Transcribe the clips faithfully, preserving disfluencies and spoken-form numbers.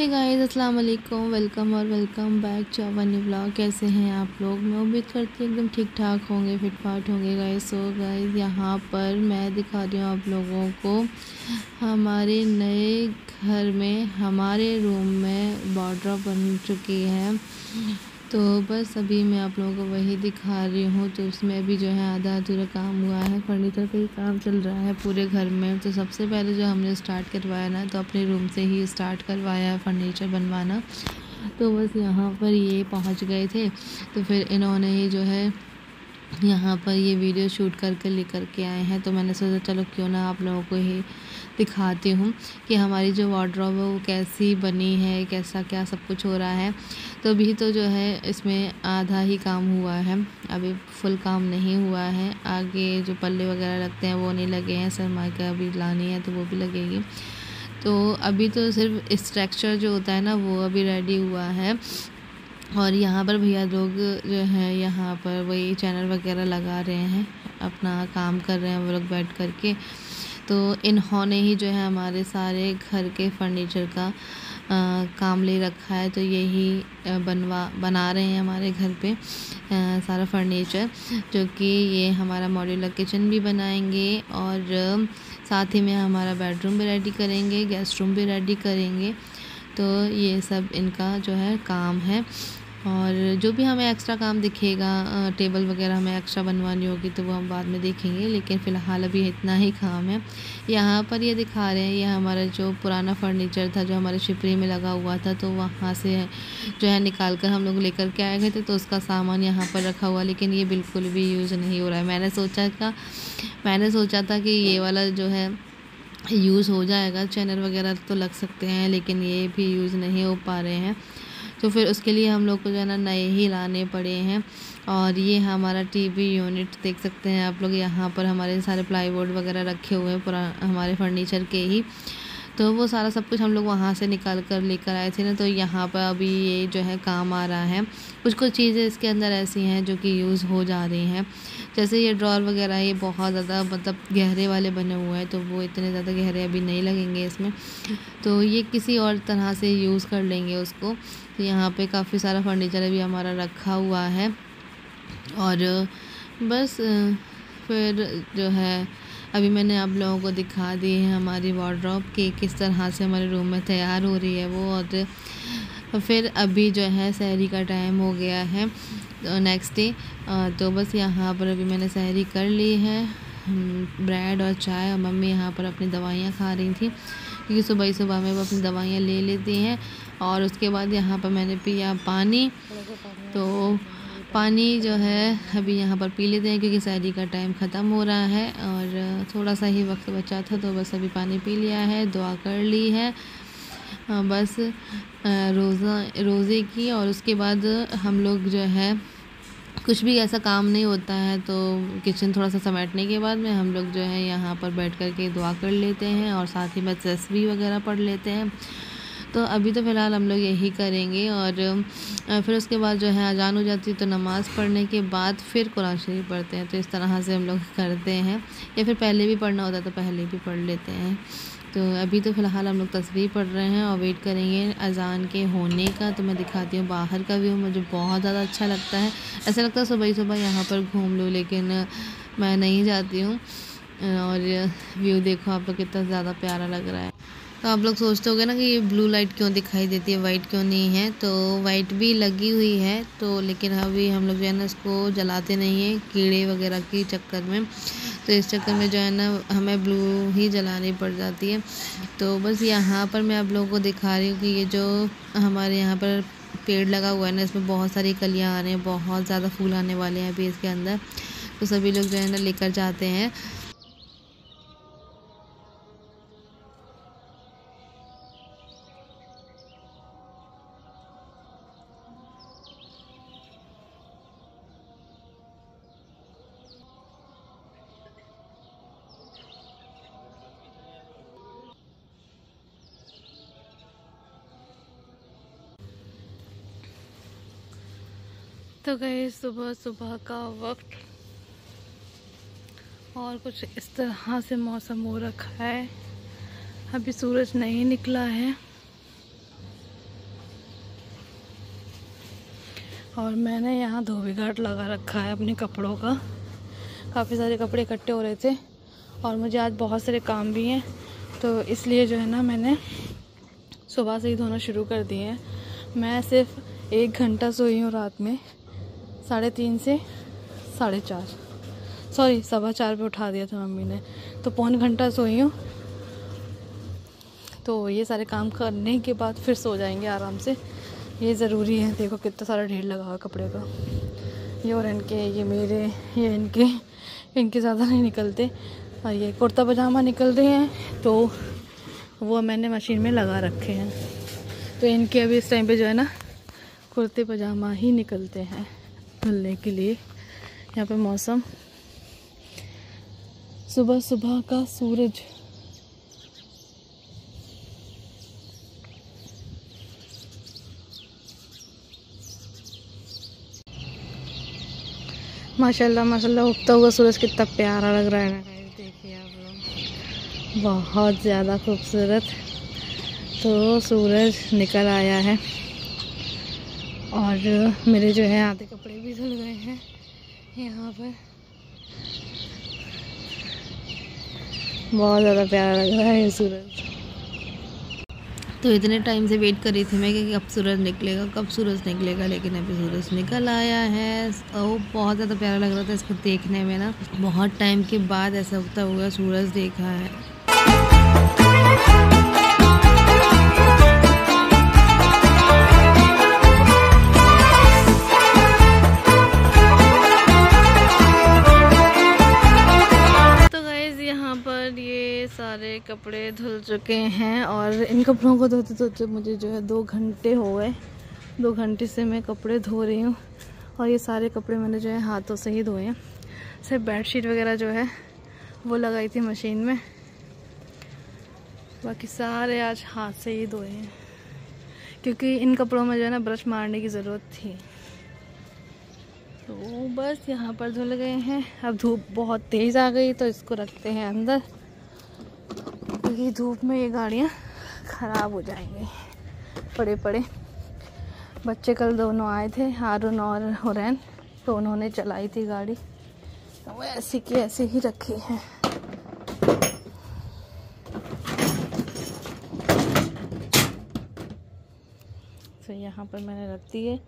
Hey guys अस्सलाम वालेकुम, welcome और वेलकम बैक चौबानी व्लॉग। कैसे हैं आप लोग? मैं उम्मीद करती हूँ एकदम ठीक ठाक होंगे, फिटफाट होंगे गाइस। सो गाइस यहाँ पर मैं दिखा रही हूँ आप लोगों को हमारे नए घर में, हमारे रूम में बॉर्डर बन चुकी है। तो बस अभी मैं आप लोगों को वही दिखा रही हूँ। तो उसमें अभी जो है आधा अधूरा काम हुआ है, फर्नीचर पे ही काम चल रहा है पूरे घर में। तो सबसे पहले जो हमने स्टार्ट करवाया ना, तो अपने रूम से ही स्टार्ट करवाया फर्नीचर बनवाना। तो बस यहाँ पर ये पहुँच गए थे, तो फिर इन्होंने ही जो है यहाँ पर ये वीडियो शूट करके लेकर के आए हैं। तो मैंने सोचा चलो क्यों ना आप लोगों को ही दिखाती हूँ कि हमारी जो वार्डरोब है वो कैसी बनी है, कैसा क्या सब कुछ हो रहा है। तो अभी तो जो है इसमें आधा ही काम हुआ है, अभी फुल काम नहीं हुआ है। आगे जो पल्ले वगैरह लगते हैं वो नहीं लगे हैं, सरमाइका अभी लानी है तो वो भी लगेगी। तो अभी तो सिर्फ स्ट्रक्चर जो होता है ना वो अभी रेडी हुआ है। और यहाँ पर भैया लोग जो है यहाँ पर वही चैनल वगैरह लगा रहे हैं, अपना काम कर रहे हैं वो लोग बैठ कर के। तो इन्होंने ही जो है हमारे सारे घर के फर्नीचर का आ, काम ले रखा है। तो यही बनवा बना रहे हैं हमारे घर पे आ, सारा फर्नीचर, जो कि ये हमारा मॉड्यूलर किचन भी बनाएंगे और साथ ही में हमारा बेडरूम भी रेडी करेंगे, गेस्ट रूम भी रेडी करेंगे। तो ये सब इनका जो है काम है। और जो भी हमें एक्स्ट्रा काम दिखेगा, टेबल वगैरह हमें एक्स्ट्रा बनवानी होगी तो वो हम बाद में देखेंगे, लेकिन फ़िलहाल अभी इतना ही काम है। यहाँ पर ये दिखा रहे हैं, ये हमारा जो पुराना फर्नीचर था जो हमारे शिपरी में लगा हुआ था, तो वहाँ से जो है निकाल कर हम लोग लेकर के आए गए थे। तो उसका सामान यहाँ पर रखा हुआ, लेकिन ये बिल्कुल भी यूज़ नहीं हो रहा है। मैंने सोचा था मैंने सोचा था कि ये वाला जो है यूज़ हो जाएगा, चैनल वगैरह तो लग सकते हैं, लेकिन ये भी यूज़ नहीं हो पा रहे हैं। तो फिर उसके लिए हम लोग को जो है ना नए ही लाने पड़े हैं। और ये हमारा टीवी यूनिट देख सकते हैं आप लोग, यहाँ पर हमारे सारे प्लाईवुड वगैरह रखे हुए हैं पूरा हमारे फर्नीचर के ही। तो वो सारा सब कुछ हम लोग वहाँ से निकाल कर लेकर आए थे ना, तो यहाँ पर अभी ये जो है काम आ रहा है। कुछ कुछ चीज़ें इसके अंदर ऐसी हैं जो कि यूज़ हो जा रही हैं, जैसे ये ड्रॉर वगैरह ये बहुत ज़्यादा मतलब गहरे वाले बने हुए हैं, तो वो इतने ज़्यादा गहरे अभी नहीं लगेंगे इसमें, तो ये किसी और तरह से यूज़ कर लेंगे उसको। तो यहाँ पर काफ़ी सारा फर्नीचर अभी हमारा रखा हुआ है। और बस फिर जो है अभी मैंने आप लोगों को दिखा दी है हमारी वार्डरोब की किस तरह से हमारे रूम में तैयार हो रही है वो। और फिर अभी जो है सहरी का टाइम हो गया है नेक्स्ट डे, तो बस यहाँ पर अभी मैंने सहरी कर ली है, ब्रेड और चाय। और मम्मी यहाँ पर अपनी दवाइयाँ खा रही थी, क्योंकि सुबह ही सुबह में वो अपनी दवाइयाँ ले लेती हैं। और उसके बाद यहाँ पर मैंने पिया पानी, तो पानी जो है अभी यहाँ पर पी लेते हैं क्योंकि शादी का टाइम ख़त्म हो रहा है और थोड़ा सा ही वक्त बचा था। तो बस अभी पानी पी लिया है, दुआ कर ली है बस रोज़ा रोज़े की। और उसके बाद हम लोग जो है कुछ भी ऐसा काम नहीं होता है, तो किचन थोड़ा सा समेटने के बाद में हम लोग जो है यहाँ पर बैठ कर के दुआ कर लेते हैं और साथ ही में तस्बीह वगैरह पढ़ लेते हैं। तो अभी तो फ़िलहाल हम लोग यही करेंगे। और फिर उसके बाद जो है अजान हो जाती है, तो नमाज़ पढ़ने के बाद फिर कुरान शरीफ पढ़ते हैं। तो इस तरह से हम लोग करते हैं, या फिर पहले भी पढ़ना होता है तो पहले भी पढ़ लेते हैं। तो अभी तो फ़िलहाल हम लोग तस्वीर पढ़ रहे हैं और वेट करेंगे अजान के होने का। तो मैं दिखाती हूँ बाहर का व्यू, मुझे बहुत ज़्यादा अच्छा लगता है। ऐसा लगता है सुबह ही सुबह यहाँ पर घूम लूँ, लेकिन मैं नहीं जाती हूँ। और व्यू देखो आप लोग कितना ज़्यादा प्यारा लग रहा है। तो आप लोग सोचते होंगे ना कि ये ब्लू लाइट क्यों दिखाई देती है, वाइट क्यों नहीं है। तो वाइट भी लगी हुई है, तो लेकिन अभी हम लोग जो है ना इसको जलाते नहीं है कीड़े वगैरह के चक्कर में। तो इस चक्कर में जो है ना हमें ब्लू ही जलानी पड़ जाती है। तो बस यहाँ पर मैं आप लोगों को दिखा रही हूँ कि ये जो हमारे यहाँ पर पेड़ लगा हुआ है ना, इसमें बहुत सारी कलियाँ आ रही हैं, बहुत ज़्यादा फूल आने वाले हैं अभी इसके अंदर। तो सभी लोग जो है ना लेकर जाते हैं। तो गए सुबह सुबह का वक्त और कुछ इस तरह से मौसम हो रखा है, अभी सूरज नहीं निकला है। और मैंने यहाँ धोबी घाट लगा रखा है अपने कपड़ों का। काफ़ी सारे कपड़े इकट्ठे हो रहे थे और मुझे आज बहुत सारे काम भी हैं, तो इसलिए जो है ना मैंने सुबह से ही धोना शुरू कर दिए हैं। मैं सिर्फ एक घंटा सोई हूँ रात में, साढ़े तीन से साढ़े चार सॉरी सवा चार पे उठा दिया था मम्मी ने, तो पौन घंटा सोई हूँ। तो ये सारे काम करने के बाद फिर सो जाएंगे आराम से, ये ज़रूरी है। देखो कितना सारा ढेर लगा हुआ कपड़े का, ये और इनके, ये मेरे, ये इनके इनके ज़्यादा नहीं निकलते, और ये कुर्ता पजामा निकलते हैं तो वो मैंने मशीन में लगा रखे हैं, तो इनके अभी इस टाइम पे जो है ना कुर्ते पजामा ही निकलते हैं धुलने के लिए। यहाँ पे मौसम, सुबह सुबह का सूरज, माशाल्लाह माशाल्लाह उगता हुआ सूरज कितना प्यारा लग रहा है ना, देखिए आप लोग, बहुत ज़्यादा खूबसूरत। तो सूरज निकल आया है और मेरे जो है आधे कपड़े भी धुल गए हैं यहाँ पर। बहुत ज़्यादा प्यारा लग रहा है ये सूरज। तो इतने टाइम से वेट कर रही थी मैं कि कब सूरज निकलेगा कब सूरज निकलेगा लेकिन अभी सूरज निकल आया है। वो बहुत ज़्यादा प्यारा लग रहा था इसको देखने में ना, बहुत टाइम के बाद ऐसा उगता हुआ सूरज देखा है। सारे कपड़े धुल चुके हैं और इन कपड़ों को धोते धोते मुझे जो है दो घंटे हो गए, दो घंटे से मैं कपड़े धो रही हूँ। और ये सारे कपड़े मैंने जो है हाथों से ही धोए हैं, सिर्फ बेडशीट वगैरह जो है वो लगाई थी मशीन में, बाकी सारे आज हाथ से ही धोए हैं क्योंकि इन कपड़ों में जो है ना ब्रश मारने की ज़रूरत थी। तो बस यहाँ पर धुल गए हैं। अब धूप बहुत तेज़ आ गई तो इसको रखते हैं अंदर क्योंकि धूप में ये गाड़ियाँ ख़राब हो जाएंगी पड़े पड़े। बच्चे कल दोनों आए थे, हारून और होरैन, तो उन्होंने चलाई थी गाड़ी तो वो ऐसी की ऐसे ही रखी है। तो यहाँ पर मैंने रख दी है।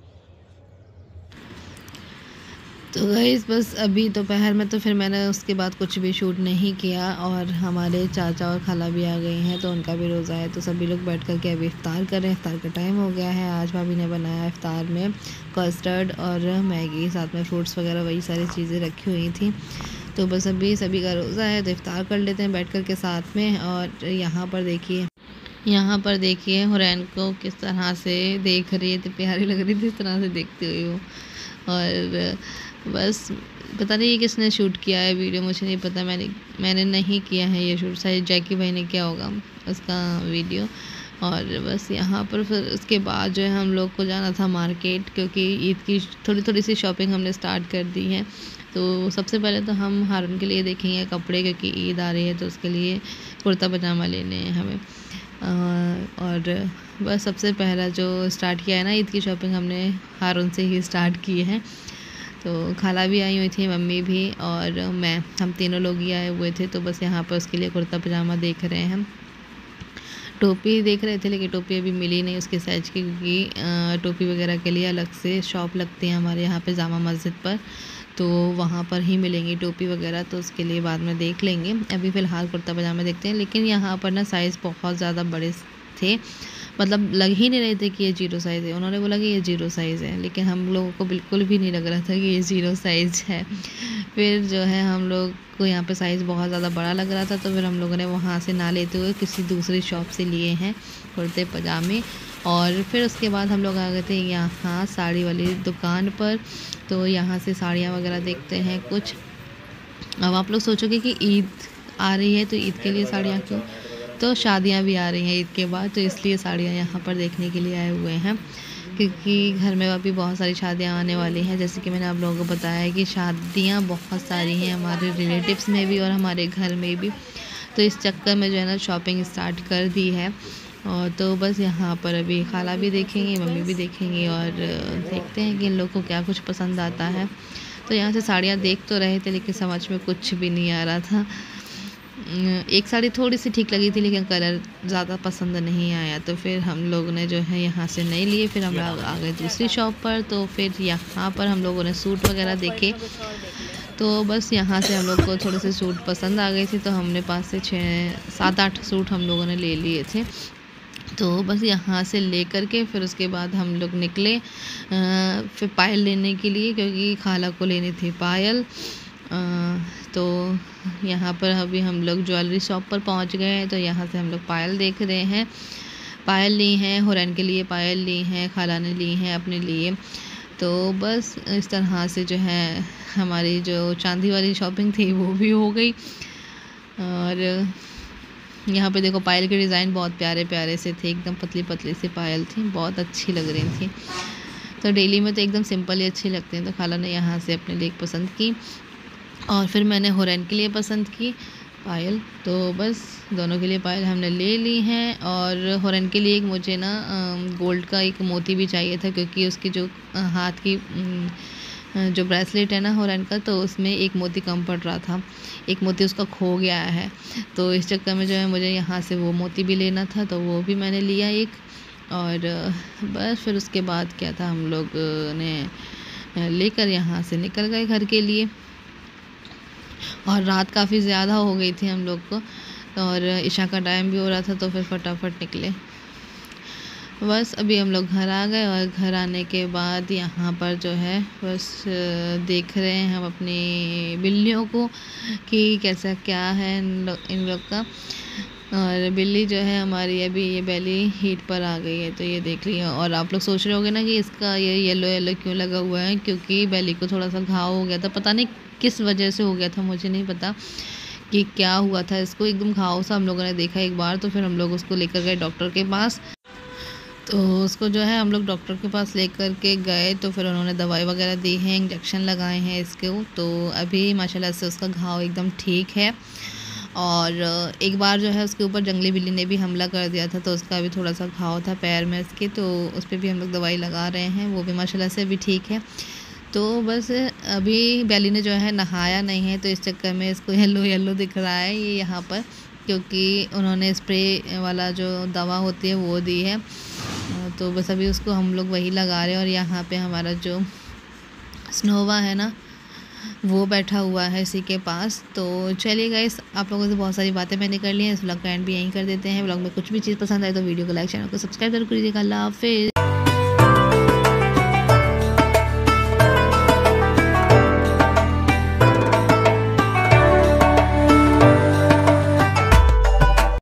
तो गाइस बस अभी दोपहर में तो फिर मैंने उसके बाद कुछ भी शूट नहीं किया। और हमारे चाचा और खाला भी आ गई हैं तो उनका भी रोज़ा है, तो सभी लोग बैठ कर के अभी इफ़्तार कर रहे हैं। इफ़्तार का टाइम हो गया है। आज भाभी ने बनाया इफ़्तार में कस्टर्ड और मैगी, साथ में फ्रूट्स वगैरह वही सारी चीज़ें रखी हुई थी। तो बस अभी सभी का रोज़ा है तो इफ़्तार कर लेते हैं बैठ कर के साथ में। और यहाँ पर देखिए, यहाँ पर देखिए होरैन को किस तरह से देख रही है, तो प्यारी लग रही थी इस तरह से देखते हुए वो। और बस पता नहीं ये किसने शूट किया है वीडियो, मुझे नहीं पता, मैंने मैंने नहीं किया है ये शूट, शायद जैकी भाई ने किया होगा उसका वीडियो। और बस यहाँ पर फिर उसके बाद जो है हम लोग को जाना था मार्केट क्योंकि ईद की थोड़ी थोड़ी सी शॉपिंग हमने स्टार्ट कर दी है। तो सबसे पहले तो हम हारून के लिए देखेंगे कपड़े क्योंकि ईद आ रही है तो उसके लिए कुर्ता पजामा लेने हैं हमें। और बस सबसे पहला जो स्टार्ट किया है ना ईद की शॉपिंग हमने हारून से ही स्टार्ट की है। तो खाला भी आई हुई थी, मम्मी भी और मैं, हम तीनों लोग ही आए हुए थे। तो बस यहाँ पर उसके लिए कुर्ता पजामा देख रहे हैं हम, टोपी देख रहे थे लेकिन टोपी अभी मिली नहीं उसके साइज़ की क्योंकि टोपी वगैरह के लिए अलग से शॉप लगती है हमारे यहाँ पे जामा मस्जिद पर, तो वहाँ पर ही मिलेंगी टोपी वगैरह, तो उसके लिए बाद में देख लेंगे। अभी फ़िलहाल कुर्ता पजामा देखते हैं। लेकिन यहाँ पर ना साइज़ बहुत ज़्यादा बड़े थे, मतलब लग ही नहीं रहे थे कि ये जीरो साइज़ है। उन्होंने बोला कि ये जीरो साइज़ है लेकिन हम लोगों को बिल्कुल भी नहीं लग रहा था कि ये जीरो साइज़ है। फिर जो है हम लोग को यहाँ पे साइज़ बहुत ज़्यादा बड़ा लग रहा था तो फिर हम लोगों ने वहाँ से ना लेते हुए किसी दूसरी शॉप से लिए हैं कुर्ते पजामे। और फिर उसके बाद हम लोग आ गए थे यहाँ साड़ी वाली दुकान पर, तो यहाँ से साड़ियाँ वगैरह देखते हैं कुछ। अब आप लोग सोचोगे कि ईद आ रही है तो ईद के लिए साड़ियाँ क्यों, तो शादियां भी आ रही हैं ईद के बाद, तो इसलिए साड़ियां यहाँ पर देखने के लिए आए हुए हैं क्योंकि घर में अभी बहुत सारी शादियां आने वाली हैं। जैसे कि मैंने आप लोगों को बताया है कि शादियां बहुत सारी हैं हमारे रिलेटिव्स में भी और हमारे घर में भी, तो इस चक्कर में जो है ना शॉपिंग स्टार्ट कर दी है। और तो बस यहाँ पर अभी खाला भी देखेंगी, मम्मी भी देखेंगी और देखते हैं कि इन लोगों को क्या कुछ पसंद आता है। तो यहाँ से साड़ियाँ देख तो रहे थे लेकिन समझ में कुछ भी नहीं आ रहा था। एक साड़ी थोड़ी सी ठीक लगी थी लेकिन कलर ज़्यादा पसंद नहीं आया, तो फिर हम लोग ने जो है यहाँ से नहीं लिए। फिर हम लोग आ गए दूसरी शॉप पर, तो फिर यहाँ पर हम लोगों ने सूट वगैरह देखे। तो बस यहाँ से हम लोग को थोड़े से सूट पसंद आ गए थे, तो हमने पास से छः सात आठ सूट हम लोगों ने ले लिए थे। तो बस यहाँ से लेकर के फिर उसके बाद हम लोग निकले आ, फिर पायल लेने के लिए, क्योंकि खाला को लेनी थी पायल। आ, तो यहाँ पर अभी हम लोग ज्वेलरी शॉप पर पहुँच गए हैं। तो यहाँ से हम लोग पायल देख रहे हैं, पायल ली हैं, होरैन के लिए पायल ली हैं, खाला ने ली हैं अपने लिए। तो बस इस तरह से जो है हमारी जो चांदी वाली शॉपिंग थी वो भी हो गई। और यहाँ पे देखो पायल के डिज़ाइन बहुत प्यारे प्यारे से थे, एकदम पतली पतली सी पायल थी, बहुत अच्छी लग रही थी। तो डेली में तो एकदम सिंपल ही अच्छी लगती हैं। तो खाला ने यहाँ से अपने लिए पसंद की और फिर मैंने होरैन के लिए पसंद की पायल। तो बस दोनों के लिए पायल हमने ले ली हैं। और होरैन के लिए एक मुझे ना गोल्ड का एक मोती भी चाहिए था, क्योंकि उसकी जो हाथ की जो ब्रेसलेट है ना होरैन का, तो उसमें एक मोती कम पड़ रहा था, एक मोती उसका खो गया है। तो इस चक्कर में जो है मुझे यहाँ से वो मोती भी लेना था, तो वो भी मैंने लिया एक। और बस फिर उसके बाद क्या था, हम लोग ने लेकर यहाँ से निकल गए घर के लिए। और रात काफ़ी ज़्यादा हो गई थी हम लोग को, और ईशा का टाइम भी हो रहा था, तो फिर फटाफट निकले। बस अभी हम लोग घर आ गए और घर आने के बाद यहाँ पर जो है बस देख रहे हैं हम अपनी बिल्लियों को कि कैसा क्या है इन लोग इन लोग का। और बिल्ली जो है हमारी अभी ये बैली हीट पर आ गई है, तो ये देख रही है। और आप लोग सोच रहे होंगे ना कि इसका ये येलो येलो क्यों लगा हुआ है, क्योंकि बैली को थोड़ा सा घाव हो गया था, पता नहीं किस वजह से हो गया था, मुझे नहीं पता कि क्या हुआ था इसको। एकदम घाव सा हम लोगों ने देखा एक बार, तो फिर हम लोग उसको लेकर गए डॉक्टर के पास। तो उसको जो है हम लोग डॉक्टर के पास लेकर के गए, तो फिर उन्होंने दवाई वगैरह दी है, इंजेक्शन लगाए हैं इसके। तो अभी माशाल्लाह से उसका घाव एकदम ठीक है। और एक बार जो है उसके ऊपर जंगली बिल्ली ने भी हमला कर दिया था, तो उसका भी थोड़ा सा घाव था पैर में इसके, तो उस पर भी हम लोग दवाई लगा रहे हैं, वो भी माशाल्लाह से अभी ठीक है। तो बस अभी बैली ने जो है नहाया नहीं है, तो इस चक्कर में इसको येलो येलो दिख रहा है ये यहाँ पर, क्योंकि उन्होंने स्प्रे वाला जो दवा होती है वो दी है। तो बस अभी उसको हम लोग वही लगा रहे हैं। और यहाँ पे हमारा जो स्नोवा है ना वो बैठा हुआ है इसी के पास। तो चलिए गाइस, आप लोगों से बहुत सारी बातें मैंने कर ली हैं, इस व्लॉग का एंड भी यहीं कर देते हैं। व्लॉग में कुछ भी चीज़ पसंद आए तो वीडियो को लाइक, चैनल को सब्सक्राइब जरूर कीजिएगा। अल्लाह हाफिज़।